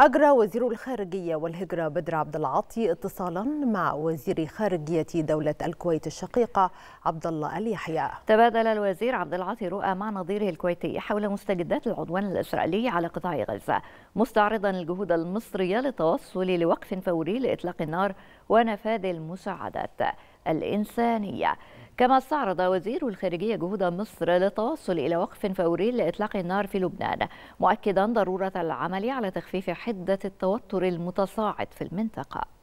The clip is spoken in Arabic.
أجرى وزير الخارجية والهجرة بدر عبد العاطي اتصالا مع وزير خارجية دولة الكويت الشقيقة عبد الله اليحيى. تبادل الوزير عبد العاطي رؤى مع نظيره الكويتي حول مستجدات العدوان الإسرائيلي على قطاع غزة، مستعرضا الجهود المصرية للتوصل لوقف فوري لإطلاق النار ونفاذ المساعدات الإنسانية. كما استعرض وزير الخارجية جهود مصر للتوصل إلى وقف فوري لإطلاق النار في لبنان، مؤكدا ضرورة العمل على تخفيف حدة التوتر المتصاعد في المنطقة.